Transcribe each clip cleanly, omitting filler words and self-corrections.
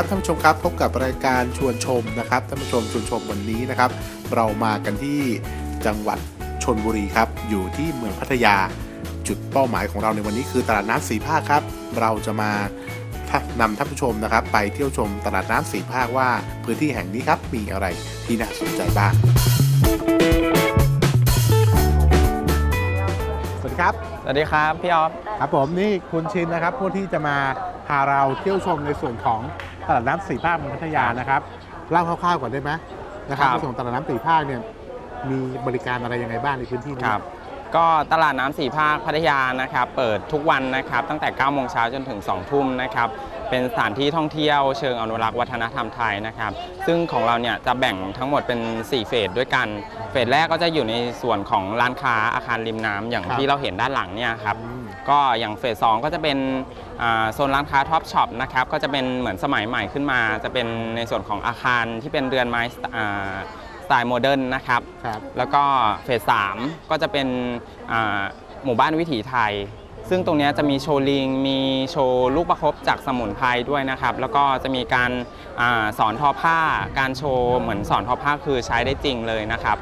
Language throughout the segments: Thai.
ครับท่านผู้ชมครับพบกับรายการชวนชมนะครับท่านผู้ชมชวนชมวันนี้นะครับเรามากันที่จังหวัดชลบุรีครับอยู่ที่เมืองพัทยาจุดเป้าหมายของเราในวันนี้คือตลาดน้ำสีภาคครับเราจะมานำท่านผู้ชมนะครับไปเที่ยวชมตลาดน้ำสีภาคว่าพื้นที่แห่งนี้ครับมีอะไรที่น่าสนใจบ้างสวัสดีครับสวัสดีครับพี่ออฟครับผมนี่คุณชินนะครับผู้ที่จะมาพาเราเที่ยวชมในส่วนของตลาดน้ำสีภาคเมืองพัทยานะครับเล่าคร่าวๆก่อนได้ไหมนะครับในส่วนตลาดน้ำสีภาคเนี่ยมีบริการอะไรยังไงบ้างในพื้นที่นี้ครับก็ตลาดน้ำสีภาคพัทยานะครับเปิดทุกวันนะครับตั้งแต่9โมงเช้าจนถึง 2 ทุ่มนะครับเป็นสถานที่ท่องเที่ยวเชิงอนุรักษ์วัฒนธรรมไทยนะครับซึ่งของเราเนี่ยจะแบ่งทั้งหมดเป็น4เฟสด้วยกันเฟสแรกก็จะอยู่ในส่วนของร้านค้าอาคารริมน้ำอย่างที่เราเห็นด้านหลังเนี่ยครับก็อย่างเฟสสองก็จะเป็นโซนร้านค้าท็อปช็อปนะครับก็จะเป็นเหมือนสมัยใหม่ขึ้นมาจะเป็นในส่วนของอาคารที่เป็นเรือนไม้สไตล์โมเดิร์นนะครับแล้วก็เฟสสามก็จะเป็นหมู่บ้านวิถีไทยซึ่งตรงนี้จะมีโชว์ลิงมีโชว์ลูกประคบจากสมุนไพรด้วยนะครับแล้วก็จะมีการสอนทอผ้าการโชว์เหมือนสอนทอผ้าคือใช้ได้จริงเลยนะครับ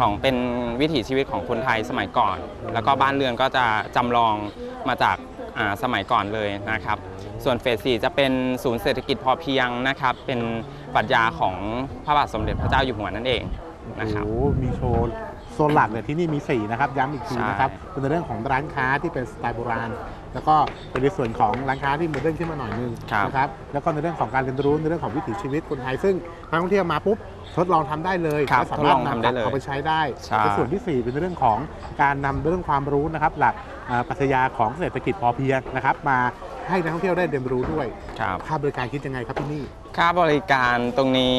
ของเป็นวิถีชีวิตของคนไทยสมัยก่อนแล้วก็บ้านเรือนก็จะจำลองมาจากสมัยก่อนเลยนะครับส่วนเฟส4จะเป็นศูนย์เศรษฐกิจพอเพียงนะครับเป็นปรัชญาของพระบาทสมเด็จพระเจ้าอยู่หัวนั่นเองนะครับโอ้มีโชว์โซนหลักเลยที่นี่มี4นะครับย้ำอีกทีนะครับเป็นเรื่องของร้านค้าที่เป็นสไตล์โบราณแล้วก็เป็นในส่วนของร้านค้าที่โมเดิร์นขึ้นมาหน่อยนึงนะครับแล้วก็ในเรื่องของการเรียนรู้ในเรื่องของวิถีชีวิตคนไทยซึ่งนักท่องเที่ยวมาปุ๊บทดลองทำได้เลยสามารถนำเอาไปใช้ได้ในส่วนที่4เป็นเรื่องของการนำเรื่องความรู้นะครับหลักปรัชญาของเศรษฐกิจพอเพียงนะครับมาให้นักท่องเที่ยวได้เรียนรู้ด้วยค่าบริการคิดยังไงครับที่นี่ค่าบริการตรงนี้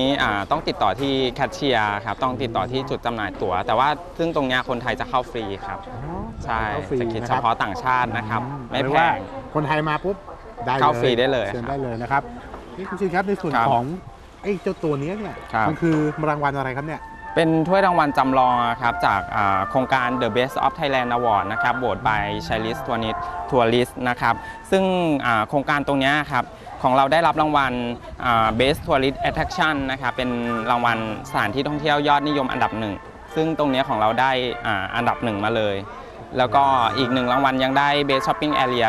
ต้องติดต่อที่แคชเชียร์ครับต้องติดต่อที่จุดจำหน่ายตั๋วแต่ว่าซึ่งตรงนี้คนไทยจะเข้าฟรีครับใช่จะคิดเฉพาะต่างชาตินะครับไม่แพงคนไทยมาปุ๊บได้เข้าฟรีได้เลยเชิญได้เลยนะครับนี่คุณชินครับในส่วนของไอ้เจ้าตัวนี้เนี่ยมันคือรางวัลอะไรครับเนี่ยเป็นถ้วยรางวัลจำลองครับจากโครงการ The Best of Thailand Award นะครับโหวต by Chalice Tourist นะครับซึ่งโครงการตรงนี้ครับของเราได้รับรางวัล Best Tourist Attraction นะครับเป็นรางวัลสถานที่ท่องเที่ยวยอดนิยมอันดับ1ซึ่งตรงนี้ของเราได้อันดับ1มาเลยแล้วก็อีก1รางวัลยังได้ Best Shopping Area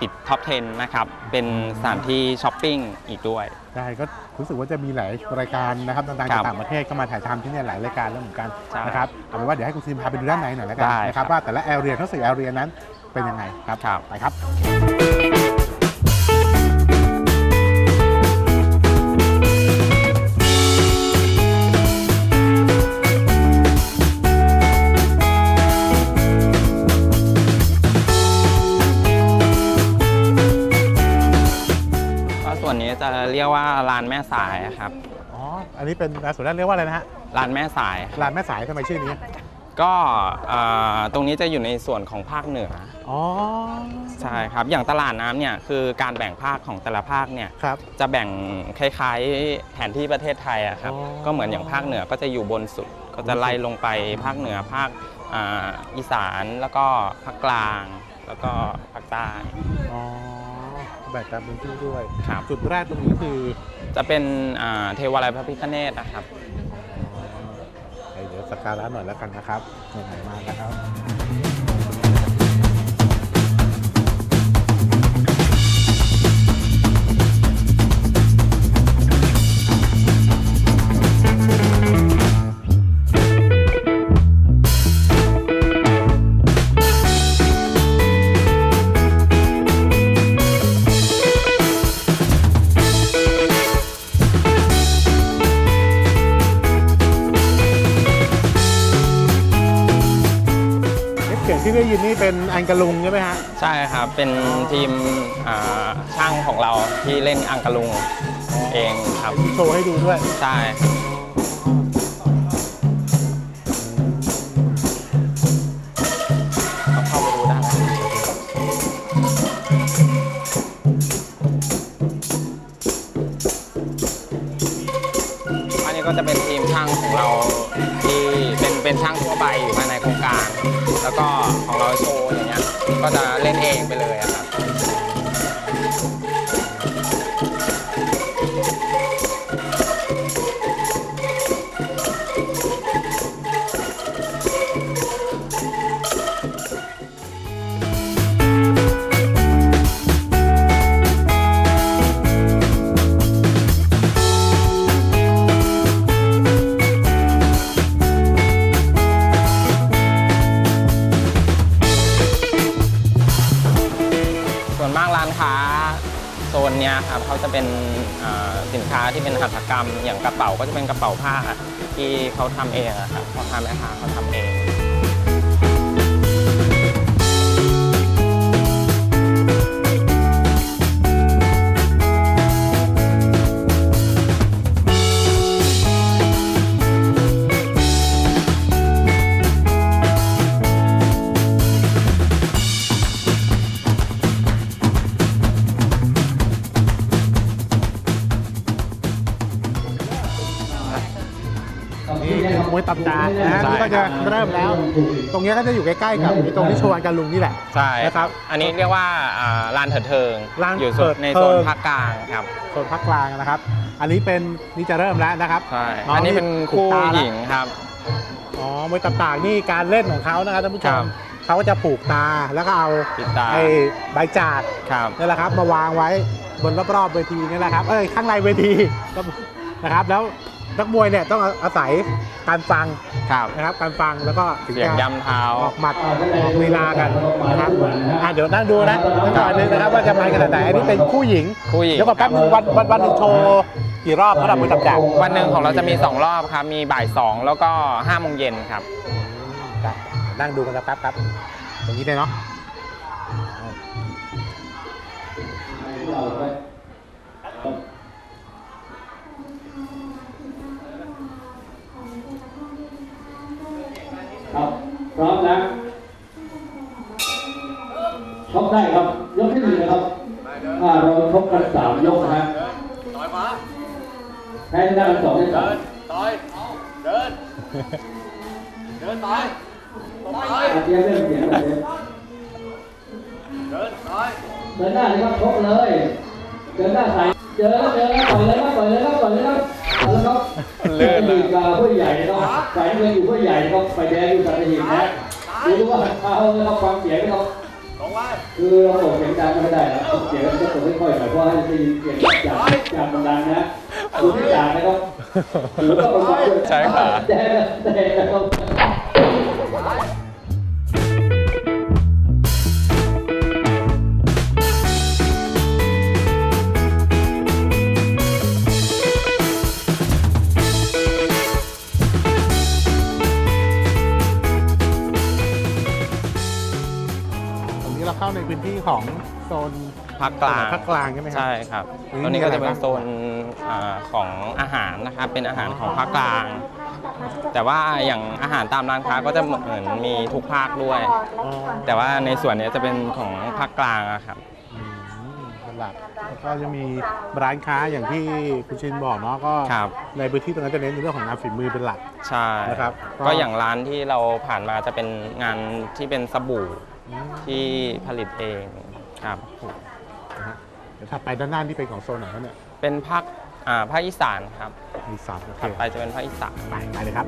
ติด Top 10 นะครับเป็นสถานที่ช้อปปิ้งอีกด้วยได้ก็รู้สึกว่าจะมีหลายรายการนะครับต่างๆจากต่างประเทศก็มาถ่ายทำที่นี่หลายรายการแล้วเหมือนกันนะครับเอาเป็นว่าเดี๋ยวให้คุณซีมพาไปดูด้านในหน่อยแล้วกันนะครับว่าแต่ละแอเรียทั้ง4แอเรียนั้นเป็นยังไงครับไปครับจะเรียกว่าลานแม่สายครับอ๋ออันนี้เป็นส่วนแรกเรียกว่าอะไรนะฮะลานแม่สายลานแม่สายทำไมชื่อนี้ก็ตรงนี้จะอยู่ในส่วนของภาคเหนืออ๋อใช่ครับอย่างตลาดน้ำเนี่ยคือการแบ่งภาคของแต่ละภาคเนี่ยจะแบ่งคล้ายๆแผนที่ประเทศไทยครับก็เหมือนอย่างภาคเหนือก็จะอยู่บนสุดก็จะไล่ลงไปภาคเหนือภาคอีสานแล้วก็ภาคกลางแล้วก็ภาคใต้อ๋อแบ่งตามพื้นที่ด้วยจุดแรกตรงนี้คือจะเป็นเทวาลัยพระพิฆเนศนะครับเดี๋ยวสักการะหน่อยแล้วกันนะครับไหนๆมาแล้วครับที่ได้ยินนี่เป็นอังกะลุงใช่ไหมฮะใช่ครับเป็นทีมช่างของเราที่เล่นอังกะลุงเองครับโชว์ให้ดูด้วยใช่เข้าไปดูได้อันนี้ก็จะเป็นทีมช่างของเราที่เป็นช่างทั่วไปอยู่ภายในโครงการแล้วก็ของเราโชว์อย่างเงี้ยก็จะเล่นเองไปเลยครับ สินค้าที่เป็นหัตถกรรมอย่างกระเป๋าก็จะเป็นกระเป๋าผ้าที่เขาทำเองนะครับพ่อค้าแม่ค้าเขาทำเองมวยตับตาก็จะเริ่มแล้วตรงนี้ก็จะอยู่ใกล้ๆกับตรงที่ชวนกันลุงนี่แหละใช่นะครับอันนี้เรียกว่าลานเถิดเทิงอยู่สุดในโซนภาคกลางครับโซนภาคกลางนะครับอันนี้เป็นนี่จะเริ่มแล้วนะครับอันนี้เป็นคู่หญิงครับอ๋อมวยตับตานี่การเล่นของเขานะครับท่านผู้ชมเขาก็จะผูกตาแล้วก็เอาไอ้ใบจาดนี่แหละครับมาวางไว้บนรอบๆเวทีนี่แหละครับเอ้ยข้างในเวทีนะครับแล้วนักมวยเนี่ยต้องอาศัยการฟังนะครับการฟังแล้วก็เสียงย้ำเท้าออกหมัดออกลีลากันนะครับเดี๋ยวนั่งดูนะอีกอันนึงนะครับว่าจะไปกันไหนอันนี้เป็นคู่หญิงเดี๋ยวก่อนแป๊บนึงวันหนึ่งโชว์กี่รอบสำหรับมวยตับจากวันหนึ่งของเราจะมี2รอบครับมีบ่าย2แล้วก็5 โมงเย็นครับนั่งดูกันนะครับครับอย่างนี้เลยเนาะพร้อมนะชกได้ครับยกที่หนึ่งนะครับเราชกกัน3 ยกนะต่อยมาแพ้ได้กัน2 ยกต่อยเดินต่อยเตรียมเล่นเสียงเลยเดินต่อยเดินหน้าเลยครับชกเลยเดินหน้าใส่เจอต่อยเลยครับต่อยเลยครับแล้วก็เลื่อนมือกาผู้ใหญ่ต้องใส่เงินอยู่ผู้ใหญ่ต้องไปแดงอยู่สัตหีบนะรู้ว่าเอาเราความเสียไม่ต้องคือเราส่งเสียงดังไม่ได้นะเสียงก็ส่งไม่ค่อยแต่ว่าให้ได้ยินเสียงจากมันดังนะดูที่ดังนะครับหรือว่าเป็นความใช่ค่ะแดงนะครับเข้าในพื้นที่ของโซนภาคกลางใช่ไหมครับใช่ครับตรงนี้ก็จะเป็นโซนของอาหารนะครับเป็นอาหารของภาคกลางแต่ว่าอย่างอาหารตามร้านค้าก็จะเหมือนมีทุกภาคด้วยแต่ว่าในส่วนนี้จะเป็นของภาคกลางครับหลักแล้วก็จะมีร้านค้าอย่างที่คุณชินบอกเนาะก็ในพื้นที่ตรงนั้นจะเน้นในเรื่องของงานฝีมือเป็นหลักใช่นะครับก็อย่างร้านที่เราผ่านมาจะเป็นงานที่เป็นสบู่ที่ผลิตเองครับเดี๋ยวถ้าไปด้านหน้าที่เป็นของโซนไหนครับเนี่ยเป็นภาคอีสานครับอีสานครับไปจะเป็นภาคอีสานไปเลยครับ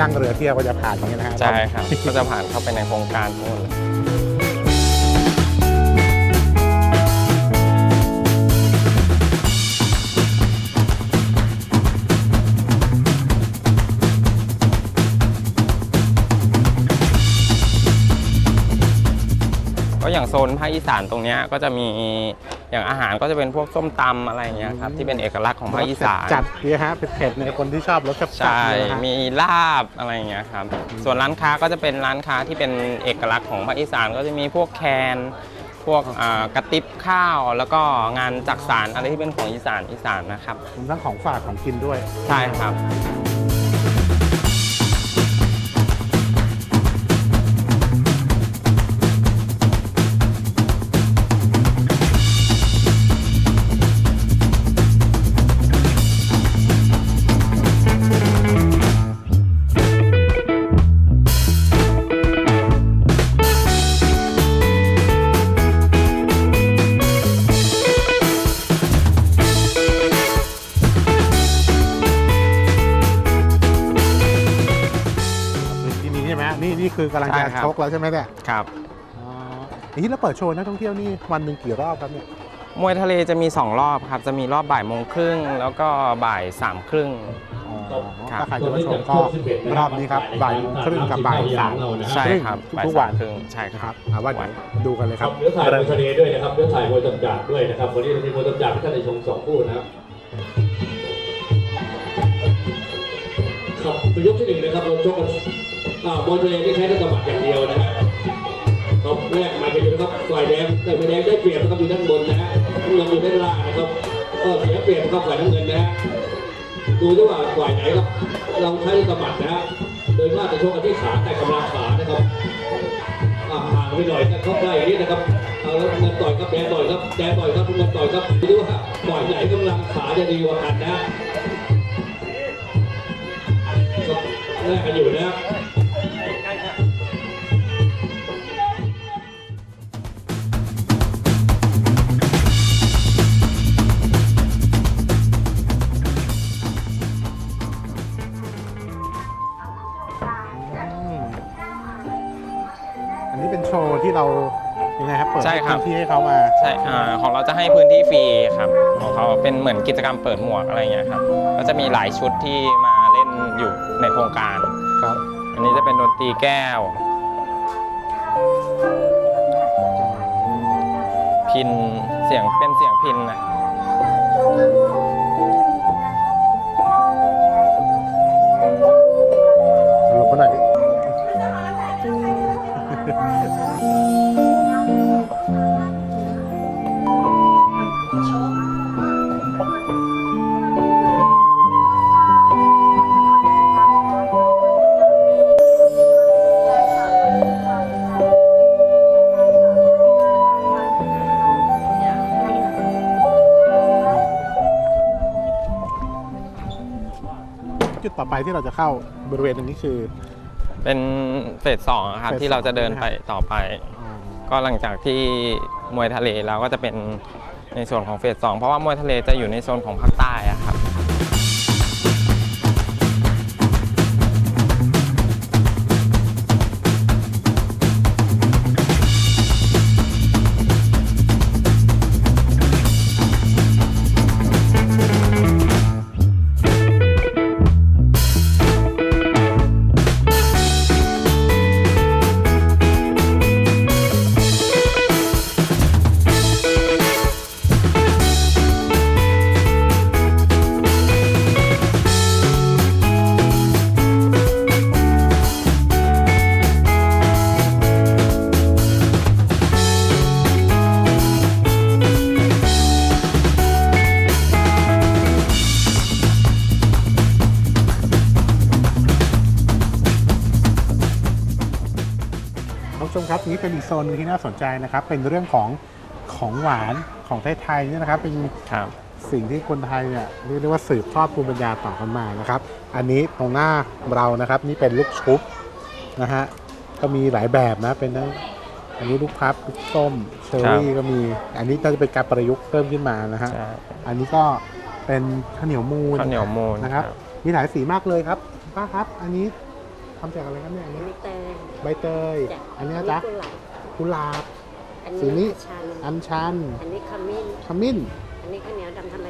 นั่งเรือเที่ยวก็จะผ่านอย่างนี้นะฮะใช่ครับก็จะผ่านเข้าไปในโครงการทั้งหมดก็อย่างโซนภาคอีสานตรงนี้ก็จะมีอย่างอาหารก็จะเป็นพวกส้มตำอะไรอย่างเงี้ยครับที่เป็นเอกลักษณ์ของภาคอีสานจัดเนี่ยฮะเป็นเผ็ดในคนที่ชอบรสจัดใช่มีลาบอะไรอย่างเงี้ยครับส่วนร้านค้าก็จะเป็นร้านค้าที่เป็นเอกลักษณ์ของภาคอีสานก็จะมีพวกแคนพวกกระติบข้าวแล้วก็งานจักสานอะไรที่เป็นของอีสานนะครับทั้งของฝากของกินด้วยใช่ครับ นี่คือกำลังจะชกแล้วใช่ไหมเนี่ยครับนี่แล้วเปิดโชว์นักท่องเที่ยวนี่วันหนึ่งกี่รอบครับเนี่ยมวยทะเลจะมี2รอบครับจะมีรอบบ่ายโมงครึ่งแล้วก็บ่ายสามครึ่งถ้าใครจะมาชมก็รอบนี้ครับบ่ายโมงครึ่งกับบ่ายสามใช่ครับทุกวันใช่ครับว่าดูกันเลยครับเนื้อถ่ายมวยทะเลด้วยนะครับเนื้อถ่ายมวยตำจักด้วยนะครับวันนี้เรามีมวยตำจักที่ท่านได้ชม2คู่นะครับครับตัวยกที่1นะครับเราชกกันมวยทะเลที่ใช้ตะบัดอย่างเดียวนะครับตบแรกมาเป็นนะครับฝ่ายแดงได้ไปแดงได้เปรียบนะครับอยู่ด้านบนนะฮะเราอยู่ด้านล่างนะครับก็เสียเปรียบนะครับฝ่ายน้ำเงินนะฮะดูด้วยว่าฝ่ายไหนครับเราใช้ตะบัดนะฮะโดยมากจะชกกันที่ขาแต่กำลังขานะครับห่างไปหน่อยก็เข้าใกล้อย่างนี้นะครับเอาแล้วเงินต่อยครับแดงต่อยครับแดงต่อยครับเงินต่อยครับดูด้วยว่าฝ่ายไหนกำลังขาจะดีกว่ากันนะแรกกันอยู่นะครับโชว์ที่เรายังไงครับเปิดพื้นที่ให้เขามาใช่ของเราจะให้พื้นที่ฟรีครับของเขาเป็นเหมือนกิจกรรมเปิดหมวกอะไรเงี้ยครับก็จะมีหลายชุดที่มาเล่นอยู่ในโครงการครับอันนี้จะเป็นดนตรีแก้วพินเสียงเป็นเสียงพินนะหลบไปไหนจุดต่อไปที่เราจะเข้าบริเวณตรงนี้คือเป็นเฟส2ครับที่เราจะเดินไปต่อไปก็หลังจากที่มวยทะเลเราก็จะเป็นในส่วนของเฟส2เพราะว่ามวยทะเลจะอยู่ในโซนของภาคใต้ครับครับนี้เป็นอีกโซนนึงที่น่าสนใจนะครับเป็นเรื่องของหวานของไทยๆนี่นะครับเป็นสิ่งที่คนไทยเนี่ยเรียกว่าสืบทอดภูมิปัญญาต่อกันมานะครับอันนี้ตรงหน้าเรานะครับนี่เป็นลูกชุบนะฮะก็มีหลายแบบนะเป็นอันนี้ลูกพับลูกส้มเชอรี่ก็มีอันนี้น่าจะเป็นการประยุกต์เพิ่มขึ้นมานะฮะอันนี้ก็เป็นข้าวเหนียวมูนนะครับมีหลายสีมากเลยครับป้าครับอันนี้ทำจากอะไรครับเนี่ยอันนี้ใบเตยอันนี้จ๊ะกุหลาบสีนี้อัญชันอันนี้ขมิ้นอันนี้ข้าวเหนียวดำธรร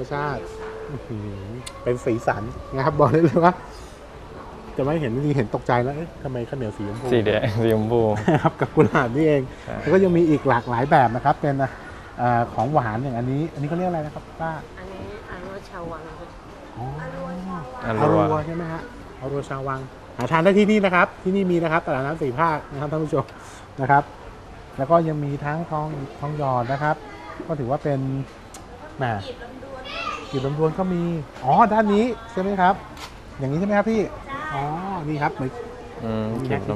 มชาติเป็นสีสันนะครับบอกได้เลยว่าจะไม่เห็นดีเห็นตกใจแล้วทำไมข้าวเหนียวสีชมพูสีชมพูครับกับกุหลาบนี่เองแล้วก็ยังมีอีกหลากหลายแบบนะครับเป็นของหวานอย่างอันนี้ก็เรียกอะไรนะครับป้าอันนี้อรัวชาววังอรัวใช่ไหมฮะอรัวชาววังหาทานได้ที่นี่นะครับที่นี่มีนะครับตลาดน้ำสี่ภาคนะครับท่านผู้ชมนะครับแล้วก็ยังมีทั้งทองหยอดนะครับก็ถือว่าเป็นแหมกีบลำดวนก็มีอ๋อด้านนี้ใช่ไหมครับอย่างนี้ใช่ไหมครับพี่อ๋อนี่ครับเหมือน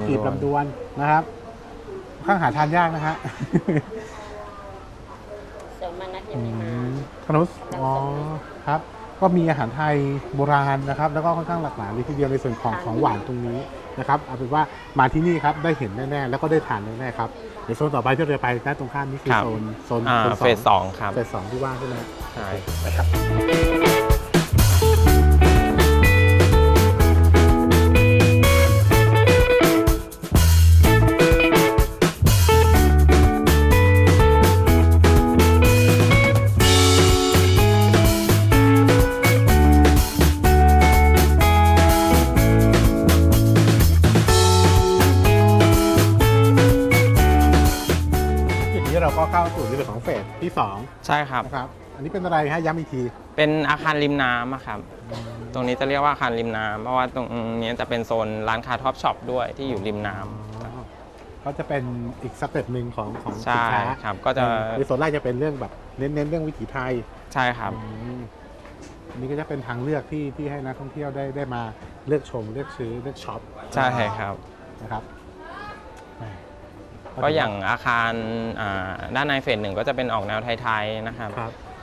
กีบลำดวนนะครับข้างหาทานยากนะฮะขนมอ๋อครับก็มีอาหารไทยโบราณนะครับแล้วก็ค่อนข้างหลากหลายเลยทีเดียวในส่วนของหวานตรงนี้นะครับเอาเป็นว่ามาที่นี่ครับได้เห็นแน่ๆแล้วก็ได้ทานแน่ๆครับเดี๋ยวโซนต่อไปที่เราไปด้านตรงข้ามนี่คือโซนเฟส2ครับเฟส2ที่ว่างใช่ไหมใช่ครับ ที่2ใช่ครับนะครับอันนี้เป็นอะไรฮะย้ำอีกทีเป็นอาคารริมน้ำครับตรงนี้จะเรียกว่าอาคารริมน้ำเพราะว่าตรงนี้จะเป็นโซนร้านค้าท็อปช็อปด้วยที่อยู่ริมน้ำก็จะเป็นอีกสเต็ปหนึ่งของสินค้าครับก็จะในโซนแรกจะเป็นเรื่องแบบเน้นเรื่องวิถีไทยใช่ครับนี่ก็จะเป็นทางเลือกที่ให้นักท่องเที่ยวได้มาเลือกชมเลือกซื้อเลือกช็อปใช่ครับนะครับก็อย่างอาคารด้านในเฟส1ก็จะเป็นออกแนวไทยๆนะครับ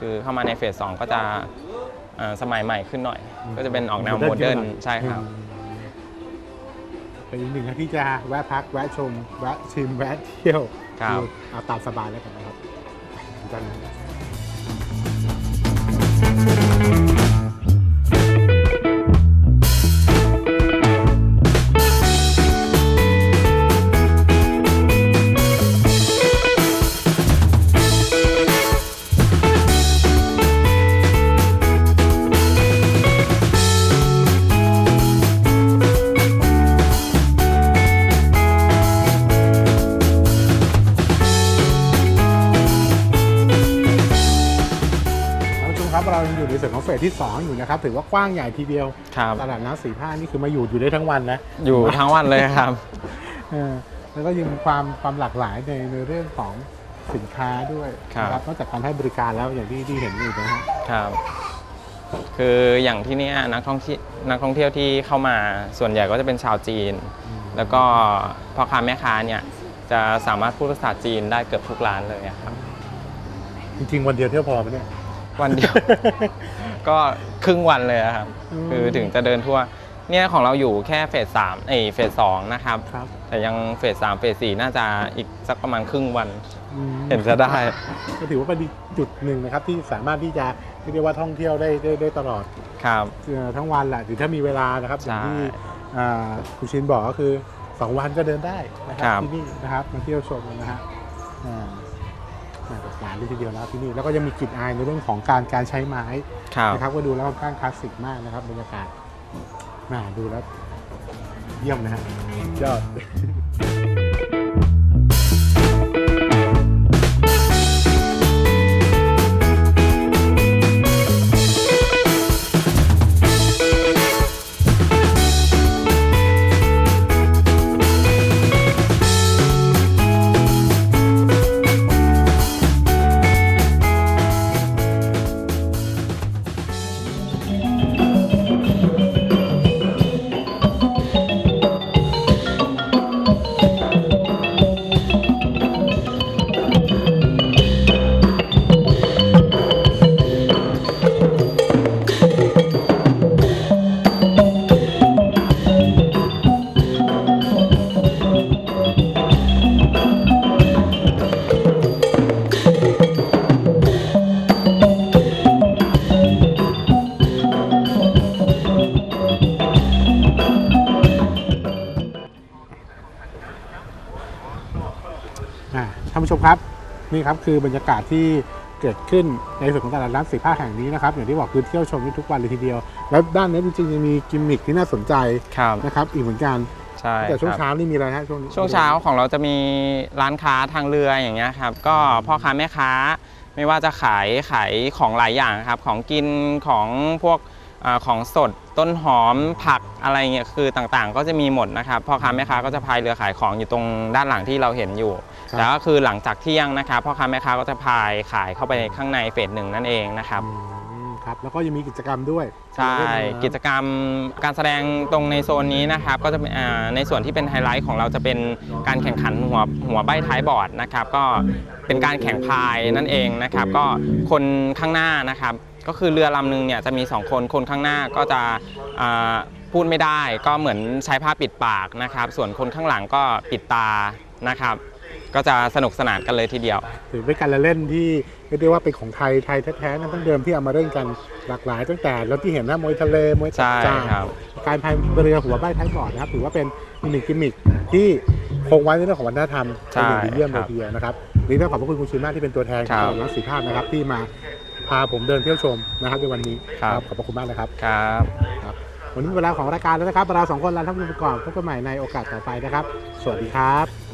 คือเข้ามาในเฟส2ก็จะสมัยใหม่ขึ้นหน่อยก็จะเป็นออกแนวโมเดิร์นใช่ครับเป็นอีกหนึ่งที่จะแวะพักแวะชมแวะชิมแวะเที่ยวเอาตามสบายแล้วกันนะครับเราอยู่ในส่วนของเฟสที่2อยู่นะครับถือว่ากว้างใหญ่ทีเดียวตลาดน้ำสีผ้านี่คือมาอยู่ได้ทั้งวันนะอยู่ทั้งวันเลยครับแล้วก็ยังมีความหลากหลายในเรื่องของสินค้าด้วยครับนอกจากการให้บริการแล้วอย่างที่เห็นอยู่นะครับคืออย่างที่นี่นักท่องเที่ยวที่เข้ามาส่วนใหญ่ก็จะเป็นชาวจีนแล้วก็พ่อค้าแม่ค้าเนี่ยจะสามารถพูดภาษาจีนได้เกือบทุกร้านเลยครับจริงๆวันเดียวเที่ยวพอไหมเนี่ยวันเดียวก็ครึ่งวันเลยครับคือถึงจะเดินทั่วเนี่ยของเราอยู่แค่เฟส3เฟส2นะครับแต่ยังเฟส3เฟส4น่าจะอีกสักประมาณครึ่งวันเห็นจะได้ก็ถือว่าเป็นจุดหนึ่งนะครับที่สามารถที่จะเรียกว่าท่องเที่ยวได้ตลอดครับทั้งวันแหละหรือถ้ามีเวลานะครับอย่างที่คุณชินบอกก็คือ2วันก็เดินได้นะครับที่นี่นะครับมาเที่ยวชมกันนะฮะหลายทีเดียวแล้วที่นี่แล้วก็ยังมีกลิ่นอายในเรื่องของการใช้ไม้นะครับก็ดูแล้วค่อนข้างคลาสสิกมากนะครับบรรยากาศมาดูแล้วเยี่ยมนะฮะยอดชมครับนี่ครับคือบรรยากาศที่เกิดขึ้นในส่วนของตลาดน้ำสีผ้าแห่งนี้นะครับอย่างที่บอกคือเที่ยวชมทุกวันเลยทีเดียวแล้วด้านนี้จริงๆยังมีกิมมิคที่น่าสนใจนะครับอีกเหมือนกันใช่แต่ช่วงเช้านี่มีอะไรฮะช่วงเช้าของเราจะมีร้านค้าทางเรืออย่างเงี้ยครับก็พ่อค้าแม่ค้าไม่ว่าจะขายของหลายอย่างครับของกินของพวกของสดต้นหอมผักอะไรเงี้ยคือต่างๆก็จะมีหมดนะครับพ่อค้าแม่ค้าก็จะพายเรือขายของอยู่ตรงด้านหลังที่เราเห็นอยู่แล้วก็คือหลังจากเที่ยงนะครับพ่อค้าแม่ค้าก็จะพายขายเข้าไปข้างในเฟส1นั่นเองนะครับครับแล้วก็ยังมีกิจกรรมด้วยใช่กิจกรรมการแสดงตรงในโซนนี้นะครับก็จะเป็นในส่วนที่เป็นไฮไลท์ของเราจะเป็นการแข่งขันหัวใบ้ท้ายบอร์ดนะครับก็เป็นการแข่งพายนั่นเองนะครับก็คนข้างหน้านะครับก็คือเรือลำหนึ่งเนี่ยจะมี2คนคนข้างหน้าก็จะพูดไม่ได้ก็เหมือนใช้ผ้าปิดปากนะครับส่วนคนข้างหลังก็ปิดตานะครับก็จะสนุกสนานกันเลยทีเดียวถือเป็นการเล่นที่เรียกได้ว่าเป็นของไทยแท้ๆนั้นตั้งเดิมที่เอามาเล่นกันหลากหลายตั้งแต่แล้วที่เห็นนะมวยทะเลมวยจักรยานการพายเรือหัวใบ้ท้ายบอร์ดนะครับถือว่าเป็นหนึ่งกิมมิคที่คงไว้ในเรื่องของวัฒนธรรมเป็นอย่างดีเยี่ยมเลยทีเดียวนะครับนี่ต้องขอบพระคุณคุณชินมากที่เป็นตัวแทนของนักสีภาพนะครับที่มาพาผมเดินเที่ยวชมนะครับในวันนี้ครับขอบคุณมากนะครับครับวันนี้เวลาของรายการแล้วนะครับเรา2คนลาท่านผู้ชมไปก่อนพบกันใหม่ในโอกาสต่อไปนะครับสวัสดีครับ